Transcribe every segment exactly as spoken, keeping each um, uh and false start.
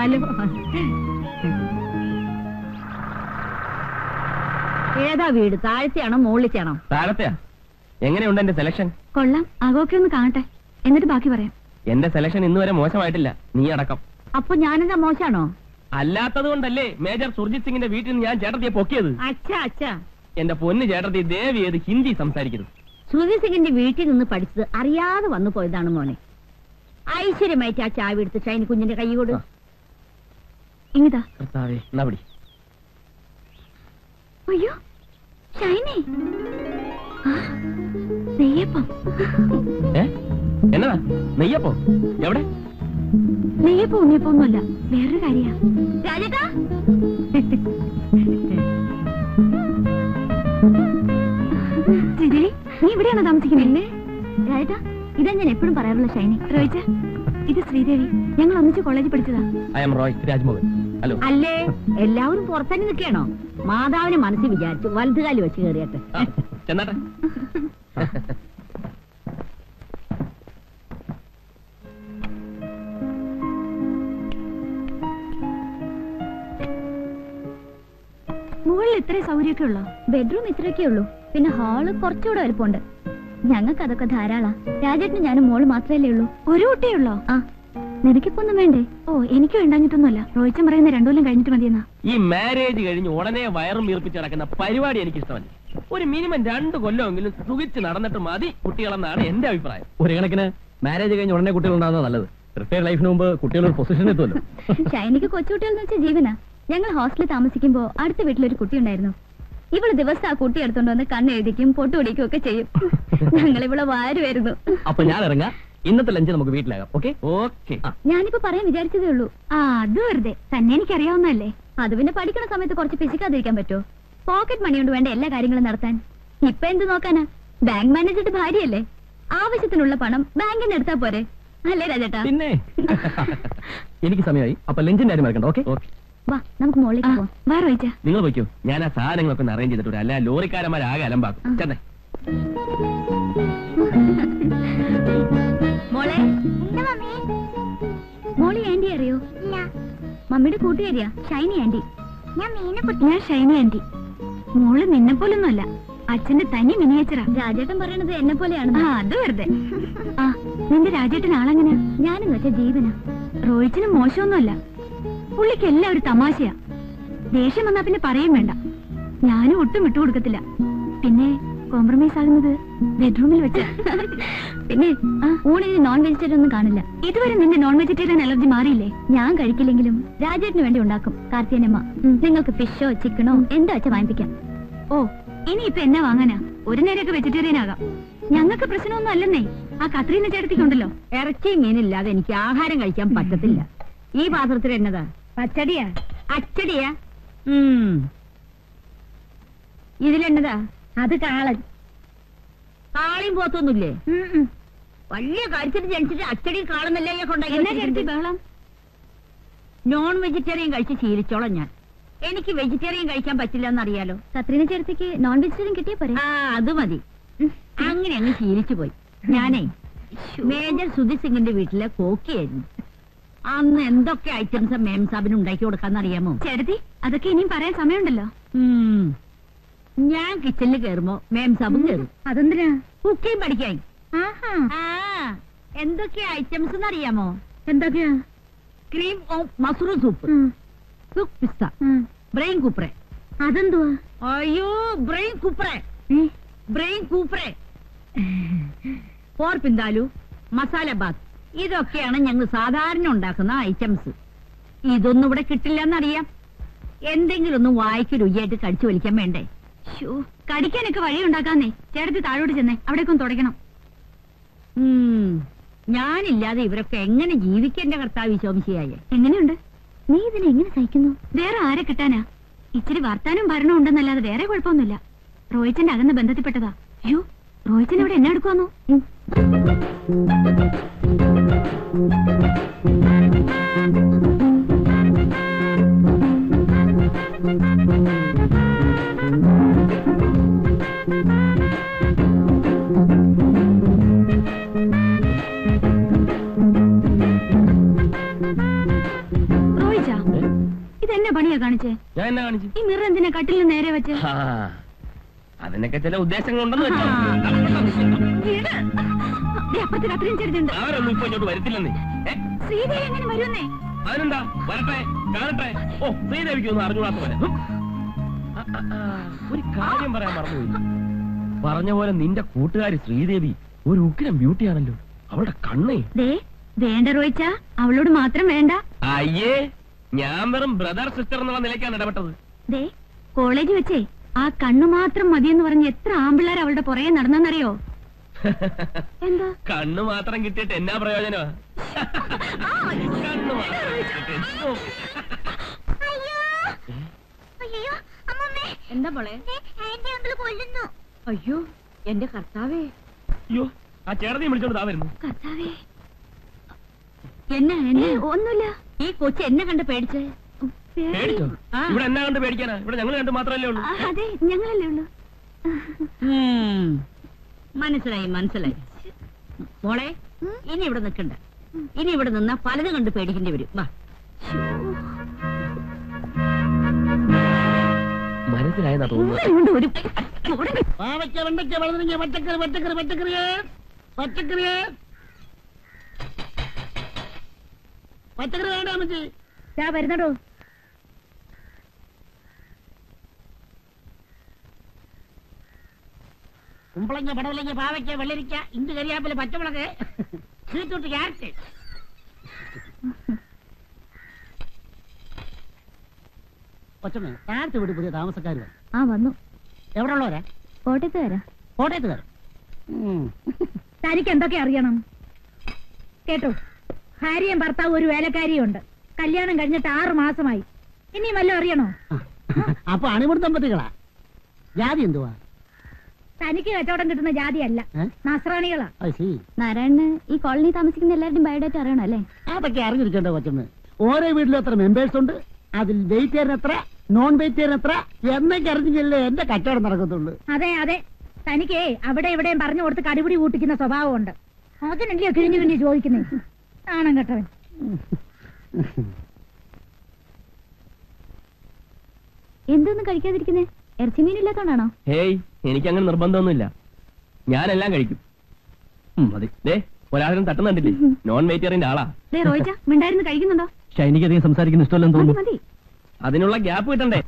കാണാലോ. ഏതാ വീട്, താഴത്തെയാണോ മുകളിലേക്കാണോ? താഴത്തെയാ. എങ്ങനെയുണ്ട് എന്റെ സെലക്ഷൻ? കൊള്ളാം. അകോക്കെ ഒന്ന് കാണട്ടെ, എന്നിട്ട് ബാക്കി പറയാം. എന്റെ സെലക്ഷൻ ഇന്നുവരെ മോശമായിട്ടില്ല, നീ അടക്കം. അപ്പൊ ഞാനെന്താ മോശാണോ? അല്ലാത്തത് കൊണ്ടല്ലേ മേജർ സുർജിത് സിംഗിന്റെ വീട്ടിൽ ഞാൻ ചേട്ടത്തിയെ പൊക്കിയത്. അച്ഛാ അച്ഛാ, എന്റെ പൊന്ന് ചേട്ടത്തി ദേവി ഏത് ഹിന്ദി സംസാരിക്കുന്നത്. സുർജിത് സിംഗിന്റെ വീട്ടിൽ നിന്ന് പഠിച്ചത് അറിയാതെ വന്നു പോയതാണ് മോനെ. ഐശ്വര്യമായിട്ട് ആ ചാവി എടുത്ത് ഷൈനി കുഞ്ഞിന്റെ കൈ കൊടു. ഇങ്ങിതാ. അയ്യോ ഷൈനി, നെയ്യപ്പോ എവിടെ? നെയ്യപ്പോ ഉണ്ണിയപ്പൊന്നുമല്ല, വേറൊരു കാര്യാ. രാജേട്ടാ നീ ഇവിടെയാണോ താമസിക്കുന്നില്ലേ? രാജേട്ടാ ഇതാ ഞാൻ എപ്പോഴും പറയാറുള്ള ഷൈനി. റോയിച്ച, ഇത് ശ്രീദേവി, ഞങ്ങൾ ഒന്നിച്ച് കോളേജിൽ പഠിച്ചതാ. അല്ലേ എല്ലാവരും പുറത്തന്നെ നിൽക്കണോ? മാതാവിനെ മനസ്സിൽ വിചാരിച്ചു വലുതുകാലി വെച്ച് കയറിയാട്ടെ. മുകളിൽ ഇത്രയും സൗകര്യമൊക്കെ ഉള്ളോ? ബെഡ്റൂം ഇത്രയൊക്കെ ഉള്ളൂ, പിന്നെ ഹാള് കുറച്ചുകൂടെ വലുപ്പമുണ്ട്. ഞങ്ങൾക്ക് അതൊക്കെ ധാരാളാ. രാജേട്ടന് ഞാനും മോള് മാത്രമല്ലേ ഉള്ളൂ. ഒരു കുട്ടിയുള്ളോ? ആ, നിനക്കിപ്പോ ഒന്നും വേണ്ടേ? ഓ, എനിക്ക് വേണ്ടാഞ്ഞിട്ടൊന്നുമല്ല. റോയിച്ചൻ പറയുന്ന രണ്ടുകൊല്ലം കഴിഞ്ഞിട്ട് മതിയെന്നാ. ഈ മാരേജ് കഴിഞ്ഞ് ഉടനെ വയറും വീർപ്പിച്ച് നടക്കുന്ന പരിപാടി എനിക്ക് ഇഷ്ടമല്ല. ഒരു മിനിമം രണ്ടു കൊല്ലമെങ്കിലും സുഖിച്ച് നടന്നിട്ട് മതി കുട്ടികളെന്നാണ് എന്റെ അഭിപ്രായം. ഒരു കണക്കിന് മാരേജ് കഴിഞ്ഞ് ഉടനെ കുട്ടികളുണ്ടാകുന്നത് നല്ലത്. റിട്ടയർഡ് ലൈഫിന് മുമ്പ് കുട്ടികളൊരു പൊസിഷൻ എത്തുമല്ലോ. ഷൈനിക്ക് കൊച്ചുകുട്ടികളെന്ന് വെച്ചാൽ ജീവനാ. ഞങ്ങൾ ഹോസ്റ്റലിൽ താമസിക്കുമ്പോ അടുത്ത വീട്ടിലൊരു കുട്ടി ഉണ്ടായിരുന്നു. ഇവള് ദിവസം ആ കുട്ടി എടുത്തോണ്ട് വന്ന് കണ്ണെഴുതിക്കും പൊട്ടുപിടിക്കും ഒക്കെ ചെയ്യും. ഞങ്ങൾ ഇവിടെ വാരുമായിരുന്നു. അപ്പൊ ഞാൻ ഇറങ്ങാം, ഇന്നത്തെ ലഞ്ച് നമുക്ക് വീട്ടിലാകാം. Okay okay. ഞാനിപ്പോ പറയാൻ വിചാരിച്ചതേ ഉള്ളൂ. ആ, അത് വെറുതെ തന്നെ, എനിക്കറിയാവുന്നല്ലേ. അത് പിന്നെ പഠിക്കണ സമയത്ത് കുറച്ച് പിശിക്കാതിരിക്കാൻ പറ്റുമോ? പോക്കറ്റ് മണി കൊണ്ട് വേണ്ട എല്ലാ കാര്യങ്ങളും നടത്താൻ. ഇപ്പൊ എന്ത് നോക്കാനാ, ബാങ്ക് മാനേജറുടെ ഭാര്യയല്ലേ. ആവശ്യത്തിനുള്ള പണം ബാങ്കിൽ നിന്ന് എടുത്താ പോരെ, അല്ലേ രാജേട്ടാ? പിന്നെ എനിക്ക് സമയമായി, അപ്പൊ ലഞ്ചിന്റെ കാര്യം മറക്കണ്ട. Okay okay. നമുക്ക് മോളിൽ നിങ്ങൾ പോയിക്കോ, ഞാൻ ആ സാധനങ്ങളൊക്കെ ഒന്ന് അറേഞ്ച് ചെയ്തിട്ടുണ്ട്. അല്ല ലോറിക്കാരന്മാരാകെ അലമ്പാക്കും. ചെന്നേ മോളെ. മോളി ആന്റി അറിയോ? മമ്മിയുടെ കൂട്ടുകാരിയാ ഷൈനി ആന്റി. ഞാൻ ഷൈനി ആന്റി. മോള് നിന്നെ പോലൊന്നുമല്ല, അച്ഛന്റെ തനി മിനിയേച്ചറാ. രാജേട്ടൻ പറയണത് എന്നെ പോലെയാണ്. ആ, അത് വെറുതെ. ആ, നിന്റെ രാജേട്ടൻ ആളെങ്ങനെയാ? ഞാനെന്ന് വെച്ചാ ജീവനാ. റോയിച്ചിന് മോശമൊന്നുമല്ല, പുള്ളിക്ക് എല്ലാം ഒരു തമാശയാ. ദേഷ്യം വന്നാ പിന്നെ പറയും വേണ്ട. ഞാനും ഒട്ടും വിട്ടുകൊടുക്കത്തില്ല. പിന്നെ കോംപ്രമൈസ് ആകുന്നത് ബെഡ്റൂമിൽ വെച്ചാ. പിന്നെ ഊണിന് നോൺ വെജിറ്റേറിയൻ ഒന്നും കാണില്ല. ഇതുവരെ നിന്റെ നോൺ വെജിറ്റേറിയൻ അലർജി മാറിയില്ലേ? ഞാൻ കഴിക്കില്ലെങ്കിലും രാജേട്ടിന് വേണ്ടി ഉണ്ടാക്കും. കാർത്തിയനമ്മ നിങ്ങൾക്ക് ഫിഷോ ചിക്കനോ എന്താ വെച്ചാ വാങ്ങിപ്പിക്കാം. ഓ, ഇനി ഇപ്പൊ എന്നാ വാങ്ങാനാ? ഒരു നേരമൊക്കെ വെജിറ്റേറിയൻ ആകാം. ഞങ്ങൾക്ക് പ്രശ്നമൊന്നും അല്ലെന്നേ. ആ കത്രീന ചേർത്തിക്കുണ്ടല്ലോ. ഇറച്ചി മീനില്ലാതെ എനിക്ക് ആഹാരം കഴിക്കാൻ പറ്റത്തില്ല. ഈ പാത്രത്തിൽ എന്നതാ? പച്ചടിയാ അച്ചടിയാ. ഇതിലെന്നതാ? അത് കാളൻ. കാളിയും പോത്തൊന്നുമില്ലേ? വലിയ കഴിച്ചിട്ട് ജനിച്ചിട്ട് അച്ചടിയും കാളെന്നല്ലേ? നോൺ വെജിറ്റേറിയൻ കഴിച്ച് ശീലിച്ചോളാം ഞാൻ. എനിക്ക് വെജിറ്റേറിയൻ കഴിക്കാൻ പറ്റില്ല എന്നറിയാലോ. കത്രീന ചേർത്തിക്ക് നോൺ വെജിറ്റേറിയൻ കിട്ടിയ പറ. ആ, അത് മതി. അങ്ങനെ അങ്ങ് ശീലിച്ചു പോയി. ഞാനേ മേജർ സുജിത് സിംഗിന്റെ വീട്ടിലെ കോക്കിയായിരുന്നു. അന്ന് എന്തൊക്കെ ഐറ്റംസ് മേം സാബിന് ഉണ്ടാക്കി കൊടുക്കാന്നറിയാമോ ചേട്ടത്തി? അതൊക്കെ ഇനിയും പറയാൻ സമയമുണ്ടല്ലോ. ഞാൻ കിച്ചണിൽ കയറുമ്പോ മേം സാബും കയറും. അതെന്തിനാ? കുക്കിയും പഠിക്കാൻ. എന്തൊക്കെയാ ഐറ്റംസ് എന്നറിയാമോ? എന്തൊക്കെയാ? Cream of masoor soup, cook pista, brain കൂപ്പറെ. അതെന്തുവാ? അയ്യോ, ബ്രെയിൻ കൂപ്പറെ ബ്രെയിൻ കൂപ്പറെ പോർ പിന്താലു, മസാല ബാത്ത്, ഇതൊക്കെയാണ് ഞങ്ങൾ സാധാരണ ഉണ്ടാക്കുന്ന ഐറ്റംസ്. ഇതൊന്നും ഇവിടെ കിട്ടില്ല എന്നറിയാം. എന്തെങ്കിലും ഒന്നും വായിക്ക് രുചിയായിട്ട് കടിച്ചു വലിക്കാൻ വേണ്ടേ? കടിക്കാനൊക്കെ വഴി ഉണ്ടാക്കാന്നേ. ചേട്ടത്തി താഴോട്ട് ചെന്നേ, അവിടേക്കൊന്ന് തുടയ്ക്കണം. ഞാനില്ലാതെ ഇവരൊക്കെ എങ്ങനെ ജീവിക്കേണ്ട കർത്താവ് വിശോമിശയായ? എങ്ങനെയുണ്ട്? നീ ഇതിനെ എങ്ങനെ സഹിക്കുന്നു? വേറെ ആരെ കിട്ടാനാ? ഇച്ചിരി വർത്താനം ഭരണം ഉണ്ടെന്നല്ലാതെ വേറെ കുഴപ്പമൊന്നുമില്ല. റോയിച്ചന്റെ അകന്ന് ബന്ധത്തിൽപ്പെട്ടതാ. അയ്യോ, റോയിച്ചൻ ഇവിടെ എന്നെ എടുക്കുവാന്നോ? പറഞ്ഞപോലെ നിന്റെ കൂട്ടുകാരി ശ്രീദേവി ഒരു ഉഗ്രം ബ്യൂട്ടിയാണല്ലോ. അവളുടെ കണ്ണേ വേണ്ട റോയിച്ച, അവളോട് മാത്രം വേണ്ട. അയ്യേ, ഞാൻ വെറും ബ്രദർ സിസ്റ്റർ എന്നുള്ള നിലയ്ക്കാണ് ഇടപെട്ടത്. കോളേജ് വെച്ചേ ആ കണ്ണു മാത്രം മതിയെന്ന് പറഞ്ഞ് എത്ര ആമ്പിള്ളേർ അവളുടെ പുറകെ നടന്നറിയോ? എന്താ കണ്ണു മാത്രം കിട്ടിയിട്ട് എന്നാ പ്രയോജനമാ? എന്താ മോളെ? അയ്യോ എന്റെ കർത്താവേ, അയ്യോ ആ ചേട്ടനെ വിളിച്ചോണ്ടായിരുന്നു. കർത്താവേ ഒന്നുമില്ല, ഈ കൊച്ചി എന്നെ കണ്ട് പേടിച്ചേ. ഇവിടെ എന്നെ കണ്ട് പേടിക്കാനാ? ഇവിടെ ഞങ്ങൾ കണ്ട് മാത്രല്ലേ ഉള്ളൂ. അതെ, ഞങ്ങളല്ലേ ഉള്ളൂ. മനസ്സിലായി മനസ്സിലായി മോളെ, ഇനി ഇവിടെ നിൽക്കണ്ട. ഇനി ഇവിടെ നിന്നാ പലതും കണ്ട് പേടിക്കേണ്ടി വരും. മനസ്സിലായെന്നാ തോന്നുന്നു. വരുന്നടോ, കുമ്പളങ്ങ, പടവലങ്ങ, പാവയ്ക്ക, വെള്ളരിക്ക, ഇഞ്ചി, കരിയാപ്പില, പച്ചമുളക്, ബീറ്റ്റൂട്ട്, ക്യാരറ്റ്. കൊച്ചമ്മേ, ക്യാരറ്റ് വീട് പുതിയ താമസക്കാർ ആ വന്നു. എവിടെ ഉള്ളവരാ? കോട്ടയത്തുകാരാ. കോട്ടയത്തുകാർ. തനിക്ക് എന്തൊക്കെ അറിയണം? കേട്ടോ, ഭാര്യയും ഭർത്താവ് ഒരു വേലക്കാരിയുണ്ട്. കല്യാണം കഴിഞ്ഞിട്ട് ആറു മാസമായി. ഇനിയും വല്ലതും അറിയണോ? അപ്പൊ അണിമുടി ദമ്പതികളാ. ജാതി എന്തുവാ? തനിക്ക് കച്ചവടം കിട്ടുന്ന ജാതിയല്ല, നസ്രാണികളാ. നാരായണന് ഈ കോളനി താമസിക്കുന്ന എല്ലാവരുടെയും ബയോഡേറ്റ അറിയണം അല്ലേ? അതൊക്കെ അറിഞ്ഞിരിക്കണ്ടോ കൊച്ചമ്മ. ഓരോ വീട്ടിലും എത്ര മെമ്പേഴ്സ് ഉണ്ട്, അതിൽ വെജിറ്റേറിയൻ എത്ര, നോൺ വെജിറ്റേറിയൻ എത്ര എന്നൊക്കെ അറിഞ്ഞില്ലേ എന്റെ കച്ചവടം നടക്കത്തുള്ളൂ. അതെ അതെ, തനിക്കേ അവിടെ എവിടെയും പറഞ്ഞു കൊടുത്ത് കടിപിടി കൂട്ടിക്കുന്ന സ്വഭാവമുണ്ട്. അതിനല്ലയോ കിഴിഞ്ഞു കിഴിഞ്ഞു ചോദിക്കുന്നേ. ആണോ കേട്ടവൻ? എന്തൊന്നും കഴിക്കാതിരിക്കുന്നേ? ഇറച്ചി മീൻ ഇല്ലാത്തോണ്ടാണോ? ഹേയ്, എനിക്കങ്ങനെ നിർബന്ധമൊന്നുമില്ല, ഞാനെല്ലാം കഴിക്കും. ഒരാളും തട്ടുന്നുണ്ടല്ലേ, നോൺ വെജിറ്റേറിയന്റെ ആളാ. മിണ്ടായിരുന്നു, കഴിക്കുന്നുണ്ടോ? എനിക്കധികം സംസാരിക്കുന്ന ഇഷ്ടമല്ലെന്ന് തോന്നുന്നു. അതിനുള്ള ഗ്യാപ്പ് കിട്ടണ്ടേ?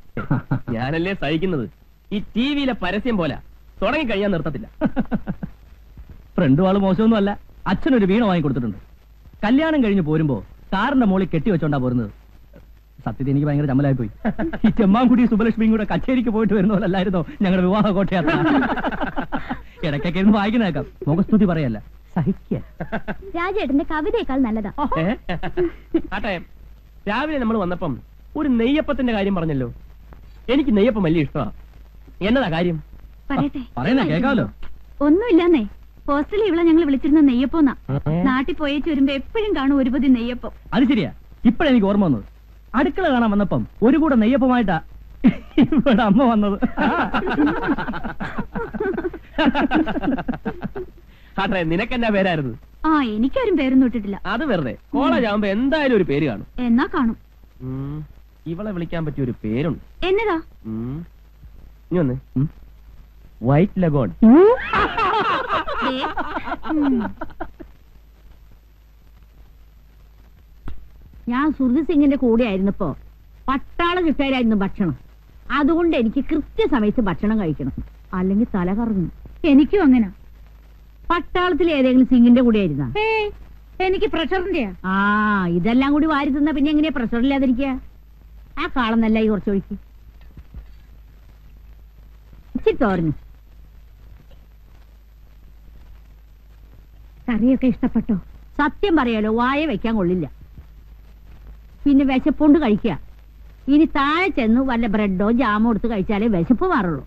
ഞാനല്ലേ സഹിക്കുന്നത്. ഈ ടി വിയിലെ പരസ്യം പോലെ തുടങ്ങി കഴിയാൻ നിർത്തത്തില്ല. ഫ്രണ്ടും ആള് മോശമൊന്നും അല്ല. അച്ഛനൊരു വീണ വാങ്ങി കൊടുത്തിട്ടുണ്ട്. കല്യാണം കഴിഞ്ഞ് പോരുമ്പോ കാറിന്റെ മോളിൽ കെട്ടിവെച്ചോണ്ടാ പോരുന്നത്. സത്യത്തിൽ എനിക്ക് ഭയങ്കര ചമ്മലായി പോയി. ഈ ചെമ്മാൻകുടി സുബലക്ഷ്മിയും കൂടെ കച്ചേരിക്ക് പോയിട്ട് വരുന്നവരല്ലായിരുന്നോ ഞങ്ങളുടെ വിവാഹ കോട്ടയാത്ര? ഇടയ്ക്കൊക്കെ ഇരുന്ന് വായിക്കുന്നേക്കാം. മുഖസ്തുതി പറയല്ല, സഹിക്കുക. രാജേട്ടന്റെ കവിതയേക്കാൾ നല്ലതാ. ആട്ടെ, രാവിലെ നമ്മൾ വന്നപ്പം ഒരു നെയ്യപ്പത്തിന്റെ കാര്യം പറഞ്ഞല്ലോ. എനിക്ക് നെയ്യപ്പം വലിയ ഇഷ്ടമാ. എന്നതാ കാര്യം പറയട്ടെ? പറയുന്ന കേക്കാലോ. ഒന്നുമില്ലാന്നേ, ഹോസ്റ്റലിൽ ഇവിടെ ഞങ്ങൾ വിളിച്ചിരുന്ന നെയ്യപ്പോന്നാ. നാട്ടിൽ പോയി ചുരുമ്പോ എപ്പോഴും കാണും ഒരുപതി നെയ്യപ്പം. അത് ശരിയാ. ഇപ്പഴെനിക്ക് ഓർമ്മ വന്നത്, അടുക്കള കാണാൻ വന്നപ്പം ഒരു കൂടെ നെയ്യപ്പമായിട്ടാ ഇവിടെ അമ്മ വന്നത്. നിനക്കെന്നാ പേരായിരുന്നു? ആ, എനിക്കാരും പേരൊന്നും ഇട്ടിട്ടില്ല. അത് വെറുതെ. കോളേജ് ആവുമ്പോ എന്തായാലും ഒരു പേര് കാണും. എന്നാ കാണും. ഇവളെ വിളിക്കാൻ പറ്റിയ ഒരു പേരുണ്ട്. എന്നതാ? ഇനി ഒന്ന് വൈറ്റ് ലഗോൺ. ഞാൻ സുർജി സിംഗിന്റെ കൂടെ ആയിരുന്നപ്പോ പട്ടാളം കിട്ടാനായിരുന്നു ഭക്ഷണം. അതുകൊണ്ട് എനിക്ക് കൃത്യസമയത്ത് ഭക്ഷണം കഴിക്കണം, അല്ലെങ്കിൽ തല കറങ്ങും. എനിക്കും അങ്ങനെ. പട്ടാളത്തിൽ ഏതെങ്കിലും സിംഗിന്റെ കൂടെ ആയിരുന്ന എനിക്ക് പ്രഷറിന്റെ ആ ഇതെല്ലാം കൂടി വാരി തിന്ന പിന്നെ എങ്ങനെയാ പ്രഷറില്ലാതിരിക്കുക? ആ കാളന്നല്ല ഈ കുറച്ച് ഒഴിക്ക്. ഇച്ചിരി തോരഞ്ഞു. കറിയൊക്കെ ഇഷ്ടപ്പെട്ടോ? സത്യം പറയാലോ, വായ വെക്കാൻ കൊള്ളില്ല. പിന്നെ വിശപ്പുണ്ട് കഴിക്കുക. ഇനി താഴെ ചെന്ന് വല്ല ബ്രെഡോ ജാമോ എടുത്ത് കഴിച്ചാലേ വിശപ്പ് മാറുള്ളൂ.